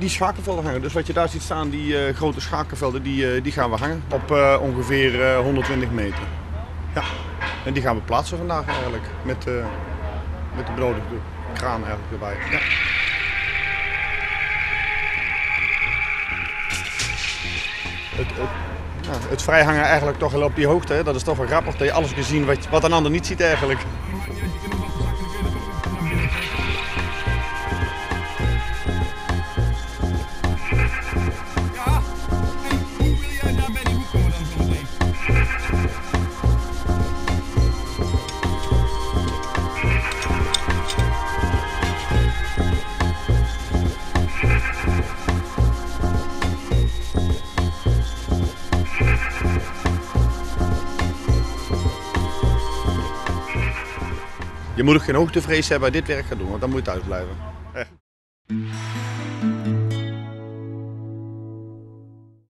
Die schakelvelden hangen. Dus wat je daar ziet staan, die grote schakelvelden, die gaan we hangen op ongeveer 120 meter. Ja. En die gaan we plaatsen vandaag eigenlijk, met de benodigde kraan eigenlijk erbij. Ja. Het vrijhangen eigenlijk toch wel op die hoogte, hè? Dat is toch wel grappig dat je alles gezien wat een ander niet ziet eigenlijk. Je moet ook geen hoogtevrees hebben bij dit werk gaan doen, want dan moet je thuis blijven.